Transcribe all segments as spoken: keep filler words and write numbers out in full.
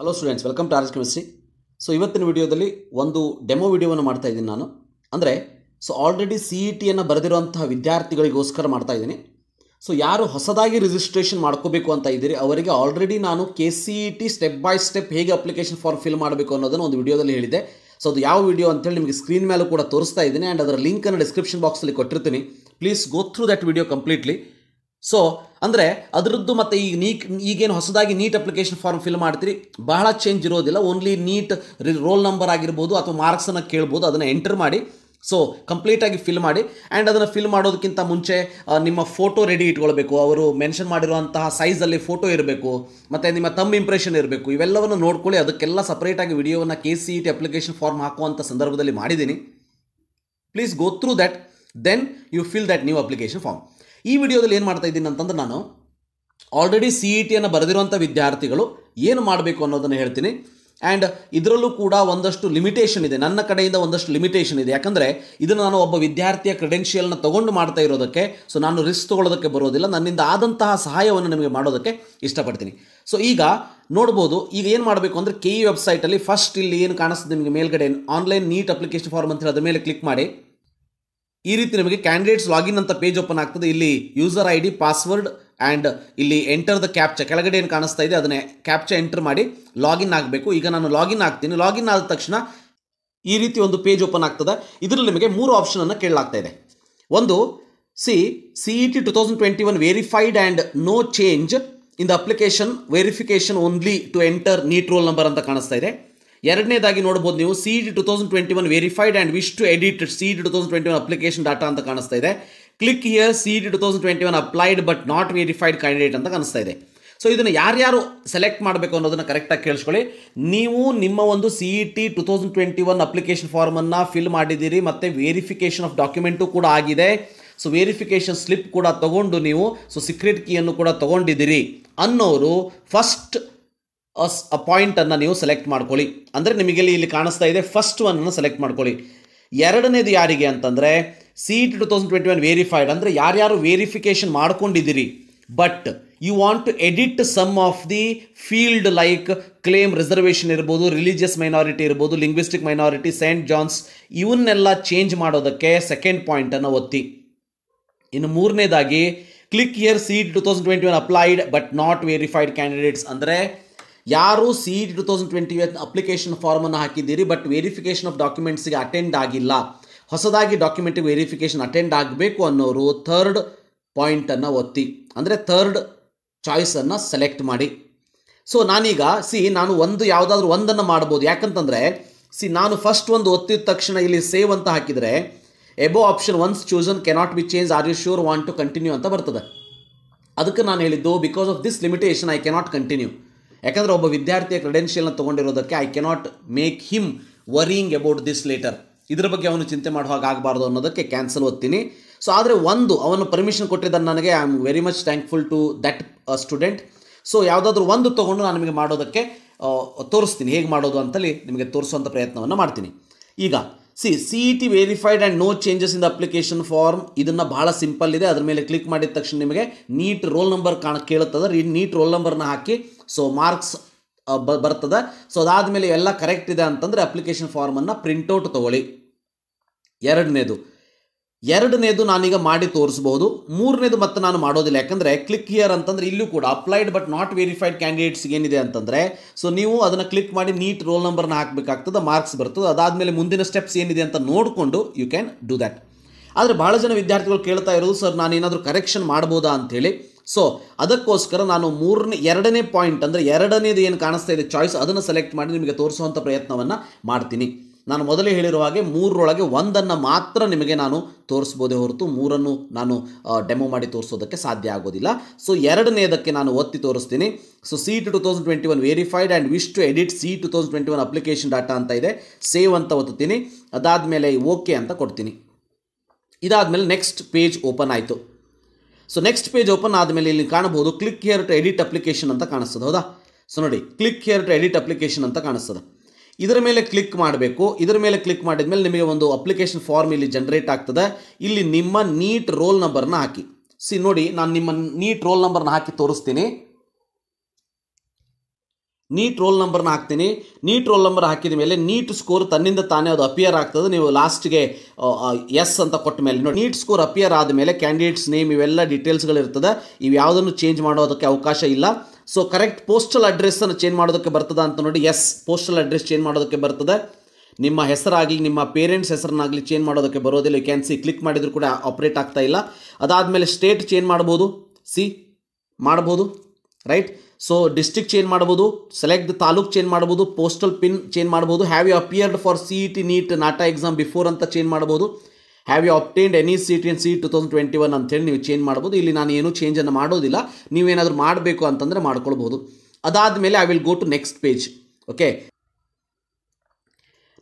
Hello students, welcome to R H chemistry. So ಇವತ್ತಿನ ವಿಡಿಯೋದಲ್ಲಿ ಒಂದು ಡೆಮೋ ವಿಡಿಯೋವನ್ನು ಮಾಡ್ತಾ ಇದ್ದೀನಿ ನಾನು. ಅಂದರೆ ಸೊ ಆಲ್ರೆಡಿ ಸಿ ಇ ಟಿಯನ್ನು ಬರೆದಿರುವಂತಹ ವಿದ್ಯಾರ್ಥಿಗಳಿಗೋಸ್ಕರ ಮಾಡ್ತಾ ಇದ್ದೀನಿ. ಸೊ ಯಾರು ಹೊಸದಾಗಿ ರಿಜಿಸ್ಟ್ರೇಷನ್ ಮಾಡ್ಕೋಬೇಕು ಅಂತ ಇದ್ದೀರಿ ಅವರಿಗೆ ಆಲ್ರೆಡಿ ನಾನು K C E T step by step ಹೇಗೆ ಅಪ್ಲಿಕೇಶನ್ ಫಾರ್ಮ್ ಫಿಲ್ ಮಾಡಬೇಕು ಅನ್ನೋದನ್ನು ಒಂದು ವಿಡಿಯೋದಲ್ಲಿ ಹೇಳಿದೆ. ಸೊ ಅದು ಯಾವ ವಿಡಿಯೋ ಅಂತೇಳಿ ನಿಮಗೆ ಸ್ಕ್ರೀನ್ ಮೇಲೂ ಕೂಡ ತೋರಿಸ್ತಾ ಇದ್ದೀನಿ ಆ್ಯಂಡ್ ಅದರ ಲಿಂಕನ್ನು ಡಿಸ್ಕ್ರಿಪ್ಷನ್ ಬಾಕ್ಸಲ್ಲಿ ಕೊಟ್ಟಿರ್ತೀನಿ. Please go through that video completely. So ಅಂದರೆ ಅದರದ್ದು ಮತ್ತು ಈಗ ನೀಟ್ ಈಗೇನು ಹೊಸದಾಗಿ ನೀಟ್ ಅಪ್ಲಿಕೇಶನ್ ಫಾರ್ಮ್ ಫಿಲ್ ಮಾಡ್ತೀರಿ, ಬಹಳ ಚೇಂಜ್ ಇರೋದಿಲ್ಲ. ಓನ್ಲಿ ನೀಟ್ ರೋಲ್ ನಂಬರ್ ಆಗಿರ್ಬೋದು ಅಥವಾ ಮಾರ್ಕ್ಸನ್ನು ಕೇಳ್ಬೋದು, ಅದನ್ನು ಎಂಟರ್ ಮಾಡಿ. ಸೊ ಕಂಪ್ಲೀಟಾಗಿ ಫಿಲ್ ಮಾಡಿ ಆ್ಯಂಡ್ ಅದನ್ನು ಫಿಲ್ ಮಾಡೋದಕ್ಕಿಂತ ಮುಂಚೆ ನಿಮ್ಮ ಫೋಟೋ ರೆಡಿ ಇಟ್ಕೊಳ್ಬೇಕು. ಅವರು ಮೆನ್ಷನ್ ಮಾಡಿರುವಂತಹ ಸೈಜಲ್ಲಿ ಫೋಟೋ ಇರಬೇಕು ಮತ್ತು ನಿಮ್ಮ ತಮ್ಮ ಇಂಪ್ರೆಷನ್ ಇರಬೇಕು. ಇವೆಲ್ಲವನ್ನು ನೋಡ್ಕೊಳ್ಳಿ. ಅದಕ್ಕೆಲ್ಲ ಸಪ್ರೇಟಾಗಿ ವಿಡಿಯೋವನ್ನು K C E T application form ಹಾಕುವಂಥ ಸಂದರ್ಭದಲ್ಲಿ ಮಾಡಿದ್ದೀನಿ. Please go through that, then you fill that new application form. ಈ ವಿಡಿಯೋದಲ್ಲಿ ಏನು ಮಾಡ್ತಾ ಇದ್ದೀನಿ ಅಂತಂದ್ರೆ, ನಾನು ಆಲ್ರೆಡಿ ಸಿ ಇ ಟಿಯನ್ನು ಬರೆದಿರುವಂಥ ವಿದ್ಯಾರ್ಥಿಗಳು ಏನು ಮಾಡಬೇಕು ಅನ್ನೋದನ್ನು ಹೇಳ್ತೀನಿ. ಆ್ಯಂಡ್ ಇದರಲ್ಲೂ ಕೂಡ ಒಂದಷ್ಟು ಲಿಮಿಟೇಷನ್ ಇದೆ, ನನ್ನ ಕಡೆಯಿಂದ ಒಂದಷ್ಟು ಲಿಮಿಟೇಷನ್ ಇದೆ. ಯಾಕಂದರೆ ಇದನ್ನು ನಾನು ಒಬ್ಬ ವಿದ್ಯಾರ್ಥಿಯ ಕ್ರೆಡೆನ್ಷಿಯಲ್ನ ತೊಗೊಂಡು ಮಾಡ್ತಾ ಇರೋದಕ್ಕೆ, ಸೊ ನಾನು ರಿಸ್ಕ್ ತೊಗೊಳೋದಕ್ಕೆ ಬರೋದಿಲ್ಲ. ನನ್ನಿಂದ ಆದಂತಹ ಸಹಾಯವನ್ನು ನಿಮಗೆ ಮಾಡೋದಕ್ಕೆ ಇಷ್ಟಪಡ್ತೀನಿ. ಸೊ ಈಗ ನೋಡ್ಬೋದು, ಈಗ ಏನು ಮಾಡಬೇಕು ಅಂದರೆ ಕೆ ಇ ವೆಬ್ಸೈಟಲ್ಲಿ ಫಸ್ಟ್ ಇಲ್ಲಿ ಏನು ಕಾಣಿಸ್ತದೆ ನಿಮಗೆ, ಮೇಲ್ಗಡೆ ಆನ್ಲೈನ್ ನೀಟ್ ಅಪ್ಲಿಕೇಶನ್ ಫಾರ್ಮ್ ಅಂತೇಳಿ ಅದರ ಮೇಲೆ ಕ್ಲಿಕ್ ಮಾಡಿ. ಈ ರೀತಿ ನಿಮಗೆ ಕ್ಯಾಂಡಿಡೇಟ್ಸ್ ಲಾಗಿನ್ ಅಂತ ಪೇಜ್ ಓಪನ್ ಆಗ್ತದೆ. ಇಲ್ಲಿ user I D, password and ಇಲ್ಲಿ ಎಂಟರ್ ದ ಕ್ಯಾಪ್ಚಾ ಕೆಳಗಡೆ ಏನು ಕಾಣಿಸ್ತಾ ಇದೆ ಅದನ್ನೇ ಕ್ಯಾಪ್ಚಾ ಎಂಟರ್ ಮಾಡಿ ಲಾಗಿನ್ ಆಗಬೇಕು. ಈಗ ನಾನು ಲಾಗಿನ್ ಆಗ್ತೀನಿ. ಲಾಗಿನ್ ಆದ ತಕ್ಷಣ ಈ ರೀತಿ ಒಂದು ಪೇಜ್ ಓಪನ್ ಆಗ್ತದೆ. ಇದರಲ್ಲಿ ನಿಮಗೆ ಮೂರು ಆಪ್ಷನನ್ನು ಕೇಳಲಾಗ್ತಾ ಇದೆ. ಒಂದು C C E T two thousand twenty one verified and no change in the application verification only to enter NEET roll number ಅಂತ ಕಾಣಿಸ್ತಾ ಇದೆ. ಎರಡನೇದಾಗಿ ನೋಡ್ಬೋದು ನೀವು C E T two thousand twenty one verified and wish to edit C E T two thousand twenty one application data ಅಂತ ಕಾಣಿಸ್ತಾ ಇದೆ. Click here C E T two thousand twenty one applied but not verified candidate ಅಂತ ಕಾಣಿಸ್ತಾ ಇದೆ. So ಇದನ್ನು ಯಾರ್ಯಾರು select ಮಾಡಬೇಕು ಅನ್ನೋದನ್ನು ಕರೆಕ್ಟಾಗಿ ಕೇಳಿಸ್ಕೊಳ್ಳಿ. ನೀವು ನಿಮ್ಮ ಒಂದು C E T two thousand twenty one application ಫಾರ್ಮನ್ನು ಫಿಲ್ ಮಾಡಿದ್ದೀರಿ ಮತ್ತು ವೆರಿಫಿಕೇಷನ್ ಆಫ್ ಡಾಕ್ಯುಮೆಂಟು ಕೂಡ ಆಗಿದೆ. ಸೊ ವೆರಿಫಿಕೇಷನ್ ಸ್ಲಿಪ್ ಕೂಡ ತೊಗೊಂಡು ನೀವು ಸೊ ಸೀಕ್ರೆಟ್ ಕೀಯನ್ನು ಕೂಡ ತೊಗೊಂಡಿದ್ದೀರಿ ಅನ್ನೋರು ಫಸ್ಟ್ ಆ ಪಾಯಿಂಟನ್ನು ನೀವು ಸೆಲೆಕ್ಟ್ ಮಾಡ್ಕೊಳ್ಳಿ. ಅಂದರೆ ನಿಮಗೆಲ್ಲಿ ಇಲ್ಲಿ ಕಾಣಿಸ್ತಾ ಇದೆ, ಫಸ್ಟ್ ಒನ್ನನ್ನು ಸೆಲೆಕ್ಟ್ ಮಾಡ್ಕೊಳ್ಳಿ. ಎರಡನೇದು ಯಾರಿಗೆ ಅಂತಂದರೆ C E T two thousand twenty one verified ಅಂದರೆ ಯಾರ್ಯಾರು ವೆರಿಫಿಕೇಷನ್ ಮಾಡ್ಕೊಂಡಿದ್ದೀರಿ but you want to edit some of the field like claim reservation ಇರ್ಬೋದು, ರಿಲಿಜಿಯಸ್ ಮೈನಾರಿಟಿ ಇರ್ಬೋದು, ಲಿಂಗ್ವಿಸ್ಟಿಕ್ ಮೈನಾರಿಟಿ, ಸೈಂಟ್ ಜಾನ್ಸ್, ಇವನ್ನೆಲ್ಲ ಚೇಂಜ್ ಮಾಡೋದಕ್ಕೆ ಸೆಕೆಂಡ್ ಪಾಯಿಂಟನ್ನು ಒತ್ತಿ. ಇನ್ನು ಮೂರನೇದಾಗಿ click here C E T two thousand twenty one applied but not verified candidates ಅಂದರೆ ಯಾರು C E T two thousand twenty one application ಫಾರ್ಮನ್ನು ಹಾಕಿದ್ದೀರಿ ಬಟ್ ವೆರಿಫಿಕೇಷನ್ ಆಫ್ ಡಾಕ್ಯುಮೆಂಟ್ಸಿಗೆ ಅಟೆಂಡ್ ಆಗಿಲ್ಲ, ಹೊಸದಾಗಿ ಡಾಕ್ಯುಮೆಂಟಿಗೆ ವೆರಿಫಿಕೇಷನ್ ಅಟೆಂಡ್ ಆಗಬೇಕು ಅನ್ನೋರು ಥರ್ಡ್ ಪಾಯಿಂಟನ್ನು ಒತ್ತಿ. ಅಂದರೆ ಥರ್ಡ್ ಚಾಯ್ಸನ್ನು ಸೆಲೆಕ್ಟ್ ಮಾಡಿ. ಸೊ ನಾನೀಗ ಸಿ ನಾನು ಒಂದು ಯಾವುದಾದ್ರೂ ಒಂದನ್ನು ಮಾಡ್ಬೋದು. ಯಾಕಂತಂದರೆ ಸಿ ನಾನು ಫಸ್ಟ್ ಒಂದು ಒತ್ತಿದ ತಕ್ಷಣ ಇಲ್ಲಿ ಸೇವ್ ಅಂತ ಹಾಕಿದರೆ above option once chosen cannot be change, are you sure want to continue ಅಂತ ಬರ್ತದೆ. ಅದಕ್ಕೆ ನಾನು ಹೇಳಿದ್ದು because of this limitation I cannot continue. ಯಾಕಂದರೆ ಒಬ್ಬ ವಿದ್ಯಾರ್ಥಿಯ ಕ್ರೆಡೆನ್ಷಿಯಲ್ನ ತೊಗೊಂಡಿರೋದಕ್ಕೆ I cannot make him worrying about this later, ಇದರ ಬಗ್ಗೆ ಅವನು ಚಿಂತೆ ಮಾಡೋ ಹಾಗೆ ಆಗಬಾರ್ದು ಅನ್ನೋದಕ್ಕೆ ಕ್ಯಾನ್ಸಲ್ ಓದ್ತೀನಿ. ಸೊ ಆದರೆ ಒಂದು ಅವನು ಪರ್ಮಿಷನ್ ಕೊಟ್ಟಿದ್ದಾನೆ ನನಗೆ, I am very much thankful to that student. So ಯಾವುದಾದ್ರೂ ಒಂದು ತೊಗೊಂಡು ನಾನು ನಿಮಗೆ ಮಾಡೋದಕ್ಕೆ ತೋರಿಸ್ತೀನಿ, ಹೇಗೆ ಮಾಡೋದು ಅಂತಲ್ಲಿ ನಿಮಗೆ ತೋರಿಸುವಂಥ ಪ್ರಯತ್ನವನ್ನು ಮಾಡ್ತೀನಿ. ಈಗ C C E T verified and no changes in the application form, ಇದನ್ನು ಭಾಳ ಸಿಂಪಲ್ ಇದೆ. ಅದರ ಮೇಲೆ ಕ್ಲಿಕ್ ಮಾಡಿದ ತಕ್ಷಣ ನಿಮಗೆ ನೀಟ್ ರೋಲ್ ನಂಬರ್ ಕಾಣ ಕೇಳುತ್ತದೆ. ಈ ನೀಟ್ ರೋಲ್ ನಂಬರ್ನ ಹಾಕಿ ಸೊ ಮಾರ್ಕ್ಸ್ ಬ ಬರ್ತದೆ. ಸೊ ಅದಾದಮೇಲೆ ಎಲ್ಲ ಕರೆಕ್ಟ್ ಇದೆ ಅಂತಂದರೆ ಅಪ್ಲಿಕೇಶನ್ ಫಾರ್ಮನ್ನು ಪ್ರಿಂಟೌಟ್ ತೊಗೊಳ್ಳಿ. ಎರಡನೇದು ಎರಡನೇದು ನಾನೀಗ ಮಾಡಿ ತೋರಿಸ್ಬೋದು. ಮೂರನೇದು ಮತ್ತು ನಾನು ಮಾಡೋದಿಲ್ಲ. ಯಾಕಂದರೆ ಕ್ಲಿಕ್ ಹಿಯರ್ ಅಂತಂದರೆ ಇಲ್ಲೂ ಕೂಡ ಅಪ್ಲೈಡ್ ಬಟ್ ನಾಟ್ ವೆರಿಫೈಡ್ ಕ್ಯಾಂಡಿಡೇಟ್ಸ್ಗೆ ಏನಿದೆ ಅಂತಂದರೆ ಸೊ ನೀವು ಅದನ್ನು ಕ್ಲಿಕ್ ಮಾಡಿ ನೀಟ್ ರೋಲ್ ನಂಬರ್ನ ಹಾಕಬೇಕಾಗ್ತದೆ, ಮಾರ್ಕ್ಸ್ ಬರ್ತದೆ. ಅದಾದಮೇಲೆ ಮುಂದಿನ ಸ್ಟೆಪ್ಸ್ ಏನಿದೆ ಅಂತ ನೋಡಿಕೊಂಡು ಯು ಕ್ಯಾನ್ ಡೂ ದ್ಯಾಟ್. ಆದರೆ ಭಾಳ ಜನ ವಿದ್ಯಾರ್ಥಿಗಳು ಕೇಳ್ತಾ ಇರೋದು, ಸರ್ ನಾನೇನಾದರೂ ಕರೆಕ್ಷನ್ ಮಾಡ್ಬೋದಾ ಅಂಥೇಳಿ. ಸೊ ಅದಕ್ಕೋಸ್ಕರ ನಾನು ಮೂರನೇ ಎರಡನೇ ಪಾಯಿಂಟ್ ಅಂದರೆ ಎರಡನೇದು ಏನು ಕಾಣಿಸ್ತಾ ಇದೆ ಚಾಯ್ಸ್, ಅದನ್ನು ಸೆಲೆಕ್ಟ್ ಮಾಡಿ ನಿಮಗೆ ತೋರಿಸುವಂಥ ಪ್ರಯತ್ನವನ್ನು ಮಾಡ್ತೀನಿ. ನಾನು ಮೊದಲೇ ಹೇಳಿರುವ ಹಾಗೆ ಮೂರರೊಳಗೆ ಒಂದನ್ನು ಮಾತ್ರ ನಿಮಗೆ ನಾನು ತೋರಿಸ್ಬೋದೇ ಹೊರತು ಮೂರನ್ನು ನಾನು ಡೆಮೋ ಮಾಡಿ ತೋರಿಸೋದಕ್ಕೆ ಸಾಧ್ಯ ಆಗೋದಿಲ್ಲ. ಸೊ ಎರಡನೇದಕ್ಕೆ ನಾನು ಒತ್ತಿ ತೋರಿಸ್ತೀನಿ. So C E T two thousand twenty one verified and wish to edit C two thousand twenty one application data ಅಂತ ಇದೆ. ಸೇವ್ ಅಂತ ಒತ್ತೀನಿ. ಅದಾದಮೇಲೆ ಓಕೆ ಅಂತ ಕೊಡ್ತೀನಿ. ಇದಾದಮೇಲೆ ನೆಕ್ಸ್ಟ್ ಪೇಜ್ ಓಪನ್ ಆಯಿತು. ಸೊ ನೆಕ್ಸ್ಟ್ ಪೇಜ್ ಓಪನ್ ಆದಮೇಲೆ ಇಲ್ಲಿ ಕಾಣಬಹುದು click here to edit application ಅಂತ ಕಾಣಿಸ್ತದೆ, ಹೌದಾ? ಸೊ ನೋಡಿ, click here to edit application ಅಂತ ಕಾಣಿಸ್ತದೆ. ಇದರ ಮೇಲೆ ಕ್ಲಿಕ್ ಮಾಡಬೇಕು. ಇದರ ಮೇಲೆ ಕ್ಲಿಕ್ ಮಾಡಿದ ಮೇಲೆ ನಿಮಗೆ ಒಂದು ಅಪ್ಲಿಕೇಶನ್ ಫಾರ್ಮ್ ಇಲ್ಲಿ ಜನರೇಟ್ ಆಗ್ತದೆ. ಇಲ್ಲಿ ನಿಮ್ಮ ನೀಟ್ ರೋಲ್ ನಂಬರ್ನ ಹಾಕಿ. ಸಿ ನೋಡಿ, ನಾನು ನಿಮ್ಮ ನೀಟ್ ರೋಲ್ ನಂಬರ್ನ ಹಾಕಿ ತೋರಿಸ್ತೀನಿ. ನೀಟ್ ರೋಲ್ ನಂಬರ್ ಅನ್ನು ಹಾಕ್ತೀನಿ. ನೀಟ್ ರೋಲ್ ನಂಬರ್ ಹಾಕಿದ ಮೇಲೆ ನೀಟ್ ಸ್ಕೋರ್ ತನ್ನಿಂದ ತಾನೇ ಅದು ಅಪಿಯರ್ ಆಗ್ತದೆ. ನೀವು ಲಾಸ್ಟ್ ಗೆ ಎಸ್ ಅಂತ ಕೊಟ್ಟ ಮೇಲೆ ನೋಡಿ ನೀಟ್ ಸ್ಕೋರ್ ಅಪಿಯರ್ ಆದ ಮೇಲೆ ಕ್ಯಾಂಡಿಡೇಟ್ಸ್ ನೇಮ್ ಇವೆಲ್ಲ ಡೀಟೇಲ್ಸ್ ಗಳು ಇರ್ತದೆ. ಇವು ಯಾವುದನ್ನು ಚೇಂಜ್ ಮಾಡೋದಕ್ಕೆ ಅವಕಾಶ ಇಲ್ಲ. ಸೋ ಕರೆಕ್ಟ್ ಪೋಸ್ಟಲ್ ಅಡ್ರೆಸ್ ಅನ್ನು ಚೇಂಜ್ ಮಾಡೋದಕ್ಕೆ ಬರ್ತದ ಅಂತ ನೋಡಿ ಎಸ್ ಪೋಸ್ಟಲ್ ಅಡ್ರೆಸ್ ಚೇಂಜ್ ಮಾಡೋದಕ್ಕೆ ಬರ್ತದೆ. ನಿಮ್ಮ ಹೆಸರಾಗಲಿ ನಿಮ್ಮ ಪೇರೆಂಟ್ಸ್ ಹೆಸರನ್ನಾಗಲಿ ಚೇಂಜ್ ಮಾಡೋದಕ್ಕೆ ಬರೋದಿಲ್ಲ. ಯು ಕ್ಯಾನ್ ಸಿ ಕ್ಲಿಕ್ ಮಾಡಿದ್ರು ಕೂಡ ಆಪರೇಟ್ ಆಗ್ತಾ ಇಲ್ಲ. ಅದಾದಮೇಲೆ ಸ್ಟೇಟ್ ಚೇಂಜ್ ಮಾಡಬಹುದು, ಸಿ ಮಾಡಬಹುದು, ರೈಟ್. सो डिस्ट्रिक्ट चेंज ಮಾಡಬಹುದು, सेलेक्ट द तालूक चेंज ಮಾಡಬಹುದು, पोस्टल पिन चेंज ಮಾಡಬಹುದು, have you appeared for CET NEET NATA exam before ಅಂತ चेंज ಮಾಡಬಹುದು, have you obtained any seat in C twenty twenty one ಅಂತ ಹೇಳಿ ನೀವು ಚೇಂಜ್ ಮಾಡಬಹುದು. ಇಲ್ಲಿ ನಾನು ಏನು ಚೇಂಜ್ ಅನ್ನು ಮಾಡೋದಿಲ್ಲ. ನೀವು ಏನಾದರೂ ಮಾಡಬೇಕು ಅಂತಂದ್ರೆ ಮಾಡ್ಕೊಳ್ಳಬಹುದು. ಅದಾದ ಮೇಲೆ I will go to next page. Okay,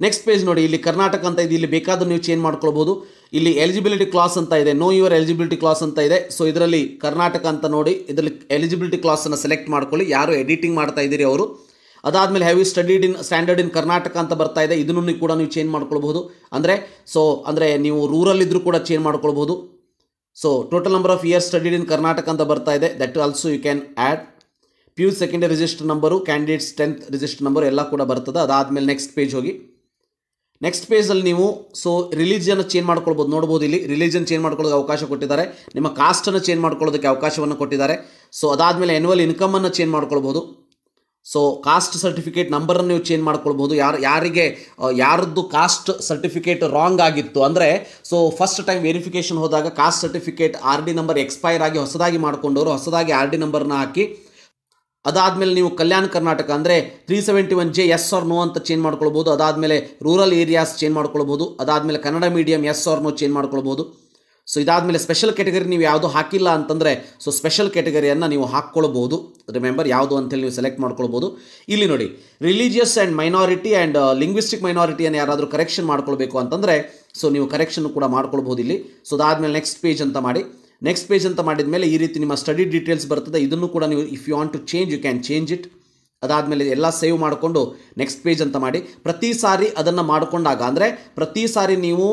next page ನೋಡಿ ಇಲ್ಲಿ ಕರ್ನಾಟಕ ಅಂತ ಇದೆ. ಇಲ್ಲಿ ಬೇಕಾದರೂ ನೀವು ಚೇಂಜ್ ಮಾಡ್ಕೊಳ್ಳಬಹುದು. ಇಲ್ಲಿ ಎಲಿಜಿಬಿಲಿಟಿ ಕ್ಲಾಸ್ ಅಂತ ಇದೆ, ನೋ ಯುವರ್ ಎಲಿಜಿಬಿಲಿಟಿ ಕ್ಲಾಸ್ ಅಂತ ಇದೆ. ಸೊ ಇದರಲ್ಲಿ ಕರ್ನಾಟಕ ಅಂತ ನೋಡಿ ಇದರಲ್ಲಿ ಎಲಿಜಿಬಿಲಿಟಿ ಕ್ಲಾಸನ್ನು ಸೆಲೆಕ್ಟ್ ಮಾಡ್ಕೊಳ್ಳಿ. ಯಾರು ಎಡಿಟಿಂಗ್ ಮಾಡ್ತಾ ಇದ್ದೀರಿ ಅವರು. ಅದಾದಮೇಲೆ have you studied in standard in Karnataka ಅಂತ ಬರ್ತಾ ಇದೆ. ಇದನ್ನು ಕೂಡ ನೀವು ಚೇಂಜ್ ಮಾಡ್ಕೊಳ್ಬಹುದು. ಅಂದರೆ ಸೊ ಅಂದರೆ ನೀವು ರೂರಲ್ ಇದ್ದರೂ ಕೂಡ ಚೇಂಜ್ ಮಾಡ್ಕೊಳ್ಬಹುದು. So total number of years studied in Karnataka ಅಂತ ಬರ್ತಾ ಇದೆ. That also you can add. P U secondary register number, candidates tenth register number ಎಲ್ಲ ಕೂಡ ಬರ್ತದೆ. ಅದಾದಮೇಲೆ ನೆಕ್ಸ್ಟ್ ಪೇಜ್ ಹೋಗಿ. ನೆಕ್ಸ್ಟ್ ಪೇಜಲ್ಲಿ ನೀವು ಸೊ ರಿಲಿಜಿಯನ್ನು ಚೇಂಜ್ ಮಾಡ್ಕೊಳ್ಬೋದು. ನೋಡ್ಬೋದು ಇಲ್ಲಿ ರಿಲಿಜನ್ ಚೇಂಜ್ ಮಾಡ್ಕೊಳ್ಳೋದಕ್ಕೆ ಅವಕಾಶ ಕೊಟ್ಟಿದ್ದಾರೆ. ನಿಮ್ಮ ಕಾಸ್ಟನ್ನು ಚೇಂಜ್ ಮಾಡ್ಕೊಳ್ಳೋದಕ್ಕೆ ಅವಕಾಶವನ್ನು ಕೊಟ್ಟಿದ್ದಾರೆ. ಸೊ ಅದಾದಮೇಲೆ ಆ್ಯನ್ಯುವಲ್ ಇನ್ಕಮನ್ನು ಚೇಂಜ್ ಮಾಡ್ಕೊಳ್ಬೋದು. ಸೊ ಕಾಸ್ಟ್ ಸರ್ಟಿಫಿಕೇಟ್ ನಂಬರನ್ನು ನೀವು ಚೇಂಜ್ ಮಾಡ್ಕೊಳ್ಬೋದು. ಯಾರು ಯಾರಿಗೆ ಯಾರದ್ದು ಕಾಸ್ಟ್ ಸರ್ಟಿಫಿಕೇಟ್ ರಾಂಗ್ ಆಗಿತ್ತು ಅಂದರೆ ಸೊ ಫಸ್ಟ್ ಟೈಮ್ ವೆರಿಫಿಕೇಷನ್ ಹೋದಾಗ caste certificate R D number expire ಆಗಿ ಹೊಸದಾಗಿ ಮಾಡ್ಕೊಂಡವರು ಹೊಸದಾಗಿ ಆರ್ ಡಿ ನಂಬರನ್ನ ಹಾಕಿ. ಅದಾದಮೇಲೆ ನೀವು ಕಲ್ಯಾಣ ಕರ್ನಾಟಕ ಅಂದರೆ three seventy one J S R no ಅಂತ ಚೇಂಜ್ ಮಾಡ್ಕೊಳ್ಬೋದು. ಅದಾದಮೇಲೆ ರೂರಲ್ ಏರಿಯಾಸ್ ಚೇಂಜ್ ಮಾಡ್ಕೊಳ್ಬೋದು. ಅದಾದಮೇಲೆ Kannada medium S R no change ಮಾಡ್ಕೊಳ್ಬೋದು. ಸೊ ಇದಾದಮೇಲೆ ಸ್ಪೆಷಲ್ ಕ್ಯಾಟಗರಿ ನೀವು ಯಾವುದು ಹಾಕಿಲ್ಲ ಅಂತಂದರೆ ಸೊ ಸ್ಪೆಷಲ್ ಕ್ಯಾಟಗರಿಯನ್ನು ನೀವು ಹಾಕ್ಕೊಳ್ಬೋದು. ರಿಮೆಂಬರ್ ಯಾವುದು ಅಂತೇಳಿ ನೀವು ಸೆಲೆಕ್ಟ್ ಮಾಡ್ಕೊಳ್ಬೋದು. ಇಲ್ಲಿ ನೋಡಿ religious and minority and linguistic ಮೈನಾರಿಟಿಯನ್ನು ಯಾರಾದರೂ ಕರೆಕ್ಷನ್ ಮಾಡ್ಕೊಳ್ಬೇಕು ಅಂತಂದರೆ ಸೊ ನೀವು ಕರೆಕ್ಷನ್ ಕೂಡ ಮಾಡ್ಕೊಳ್ಬೋದು ಇಲ್ಲಿ. ಸೊ ಅದಾದಮೇಲೆ ನೆಕ್ಸ್ಟ್ ಪೇಜ್ ಅಂತ ಮಾಡಿ. ನೆಕ್ಸ್ಟ್ ಪೇಜ್ ಅಂತ ಮಾಡಿದ ಮೇಲೆ ಈ ರೀತಿ ನಿಮ್ಮ ಸ್ಟಡಿ ಡೀಟೇಲ್ಸ್ ಬರ್ತದೆ. ಇದನ್ನು ಕೂಡ ನೀವು if you want to change you can change it. ಅದಾದಮೇಲೆ ಎಲ್ಲ ಸೇವ್ ಮಾಡಿಕೊಂಡು ನೆಕ್ಸ್ಟ್ ಪೇಜ್ ಅಂತ ಮಾಡಿ. ಪ್ರತಿ ಸಾರಿ ಅದನ್ನು ಮಾಡಿಕೊಂಡಾಗ ಅಂದರೆ ಪ್ರತಿ ಸಾರಿ ನೀವು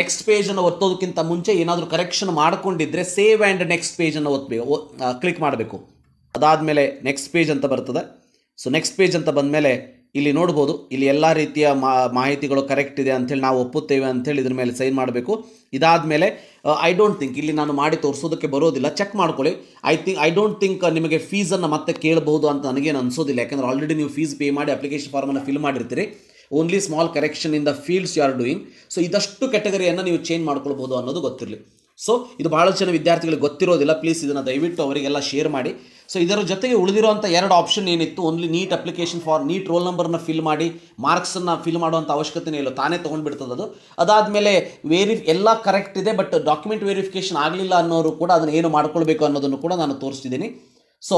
ನೆಕ್ಸ್ಟ್ ಪೇಜನ್ನು ಒತ್ತೋದಕ್ಕಿಂತ ಮುಂಚೆ ಏನಾದರೂ ಕರೆಕ್ಷನ್ ಮಾಡಿಕೊಂಡಿದ್ದರೆ ಸೇವ್ ಆ್ಯಂಡ್ ನೆಕ್ಸ್ಟ್ ಪೇಜನ್ನು ಒತ್ತಬೇಕು, ಕ್ಲಿಕ್ ಮಾಡಬೇಕು. ಅದಾದಮೇಲೆ ನೆಕ್ಸ್ಟ್ ಪೇಜ್ ಅಂತ ಬರ್ತದೆ. ಸೊ ನೆಕ್ಸ್ಟ್ ಪೇಜ್ ಅಂತ ಬಂದಮೇಲೆ ಇಲ್ಲಿ ನೋಡ್ಬೋದು ಇಲ್ಲಿ ಎಲ್ಲ ರೀತಿಯ ಮಾಹಿತಿಗಳು ಕರೆಕ್ಟ್ ಇದೆ ಅಂಥೇಳಿ ನಾವು ಒಪ್ಪುತ್ತೇವೆ ಅಂಥೇಳಿ ಇದ್ರ ಮೇಲೆ ಸೈನ್ ಮಾಡಬೇಕು. ಇದಾದ ಮೇಲೆ ಐ ಡೋಂಟ್ ಥಿಂಕ್ ಇಲ್ಲಿ ನಾನು ಮಾಡಿ ತೋರಿಸೋದಕ್ಕೆ ಬರೋದಿಲ್ಲ. ಚೆಕ್ ಮಾಡ್ಕೊಳ್ಳಿ. I think I don't think ನಿಮಗೆ ಫೀಸನ್ನು ಮತ್ತೆ ಕೇಳಬಹುದು ಅಂತ ನನಗೇನು ಅನಿಸೋದಿಲ್ಲ. ಯಾಕಂದರೆ ಆಲ್ರೆಡಿ ನೀವು ಫೀಸ್ ಪೇ ಮಾಡಿ ಅಪ್ಲಿಕೇಶನ್ ಫಾರ್ಮನ್ನು ಫಿಲ್ ಮಾಡಿರ್ತೀರಿ. Only small correction in the fields you are doing. So ಇದಷ್ಟು ಕ್ಯಾಟಗರಿಯನ್ನು ನೀವು ಚೇಂಜ್ ಮಾಡ್ಕೊಳ್ಬೋದು ಅನ್ನೋದು ಗೊತ್ತಿರಲಿ. ಸೊ ಇದು ಭಾಳಷ್ಟು ಜನ ವಿದ್ಯಾರ್ಥಿಗಳಿಗೆ ಗೊತ್ತಿರೋದಿಲ್ಲ. ಪ್ಲೀಸ್ ಇದನ್ನು ದಯವಿಟ್ಟು ಅವರಿಗೆಲ್ಲ ಶೇರ್ ಮಾಡಿ. ಸೊ ಇದರ ಜೊತೆಗೆ ಉಳಿದಿರುವಂಥ ಎರಡು ಆಪ್ಷನ್ ಏನಿತ್ತು, only NEET application for NEET roll ನಂಬರ್ನ ಫಿಲ್ ಮಾಡಿ ಮಾರ್ಕ್ಸನ್ನು ಫಿಲ್ ಮಾಡುವಂಥ ಅವಶ್ಯಕತೆನೇ ಇಲ್ಲ, ತಾನೇ ತೊಗೊಂಡ್ಬಿಡ್ತದೆ ಅದು. ಅದಾದಮೇಲೆ ವೇರಿ ಎಲ್ಲ ಕರೆಕ್ಟ್ ಇದೆ ಬಟ್ ಡಾಕ್ಯುಮೆಂಟ್ ವೆರಿಫಿಕೇಷನ್ ಆಗಲಿಲ್ಲ ಅನ್ನೋರು ಕೂಡ ಅದನ್ನು ಏನು ಮಾಡ್ಕೊಳ್ಬೇಕು ಅನ್ನೋದನ್ನು ಕೂಡ ನಾನು ತೋರಿಸ್ತಿದ್ದೀನಿ. ಸೊ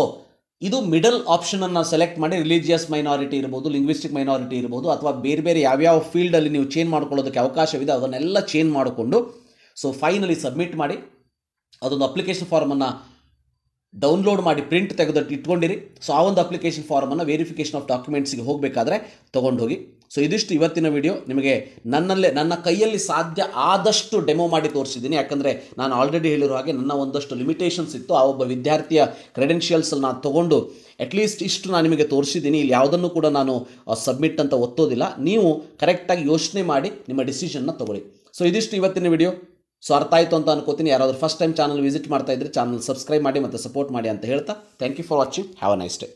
ಇದು ಮಿಡಲ್ ಆಪ್ಷನನ್ನು ಸೆಲೆಕ್ಟ್ ಮಾಡಿ ರಿಲಿಜಿಯಸ್ ಮೈನಾರಿಟಿ ಇರ್ಬೋದು, ಲಿಂಗ್ವಿಸ್ಟಿಕ್ ಮೈನಾರಿಟಿ ಇರ್ಬೋದು, ಅಥವಾ ಬೇರೆ ಬೇರೆ ಯಾವ್ಯಾವ ಫೀಲ್ಡಲ್ಲಿ ನೀವು ಚೇಂಜ್ ಮಾಡ್ಕೊಳ್ಳೋದಕ್ಕೆ ಅವಕಾಶವಿದೆ ಅದನ್ನೆಲ್ಲ ಚೇಂಜ್ ಮಾಡಿಕೊಂಡು ಸೊ ಫೈನಲಿ ಸಬ್ಮಿಟ್ ಮಾಡಿ ಅದೊಂದು ಅಪ್ಲಿಕೇಶನ್ ಫಾರ್ಮನ್ನು ಡೌನ್ಲೋಡ್ ಮಾಡಿ ಪ್ರಿಂಟ್ ತೆಗೆದು ಇಟ್ಕೊಂಡಿರಿ. ಸೊ ಆ ಒಂದು ಅಪ್ಲಿಕೇಶನ್ ಫಾರ್ಮನ್ನು ವೆರಿಫಿಕೇಷನ್ ಆಫ್ ಡಾಕ್ಯುಮೆಂಟ್ಸ್ಗೆ ಹೋಗಬೇಕಾದ್ರೆ ತೊಗೊಂಡೋಗಿ. ಸೊ ಇದಿಷ್ಟು ಇವತ್ತಿನ ವಿಡಿಯೋ. ನಿಮಗೆ ನನ್ನಲ್ಲೇ ನನ್ನ ಕೈಯಲ್ಲಿ ಸಾಧ್ಯ ಆದಷ್ಟು ಡೆಮೋ ಮಾಡಿ ತೋರಿಸಿದ್ದೀನಿ. ಯಾಕಂದರೆ ನಾನು ಆಲ್ರೆಡಿ ಹೇಳಿರೋ ಹಾಗೆ ನನ್ನ ಒಂದಷ್ಟು ಲಿಮಿಟೇಷನ್ಸ್ ಇತ್ತು. ಆ ಒಬ್ಬ ವಿದ್ಯಾರ್ಥಿಯ ಕ್ರೆಡೆನ್ಷಿಯಲ್ಸಲ್ಲಿ ನಾನು ತೊಗೊಂಡು ಅಟ್ಲೀಸ್ಟ್ ಇಷ್ಟು ನಾನು ನಿಮಗೆ ತೋರಿಸಿದ್ದೀನಿ. ಇಲ್ಲಿ ಯಾವುದನ್ನು ಕೂಡ ನಾನು ಸಬ್ಮಿಟ್ ಅಂತ ಒತ್ತೋದಿಲ್ಲ. ನೀವು ಕರೆಕ್ಟಾಗಿ ಯೋಚನೆ ಮಾಡಿ ನಿಮ್ಮ ಡಿಸಿಷನ್ನ ತೊಗೊಳ್ಳಿ. ಸೊ ಇದಿಷ್ಟು ಇವತ್ತಿನ ವಿಡಿಯೋ. ಸೊ ಅರ್ಥ ಆಯಿತು ಅಂತ ಅನ್ಕೋತೀನಿ. ಯಾರಾದರೂ ಫಸ್ಟ್ ಟೈಮ್ ಚಾನಲ್ ವಿಸಿಟ್ ಮಾಡ್ತಾ ಇದ್ದರೆ ಚಾನಲ್ ಸಬ್ಸ್ಕ್ರೈಬ್ ಮಾಡಿ ಮತ್ತು ಸಪೋರ್ಟ್ ಮಾಡಿ ಅಂತ ಹೇಳ್ತಾ thank you for watching. Have a nice day.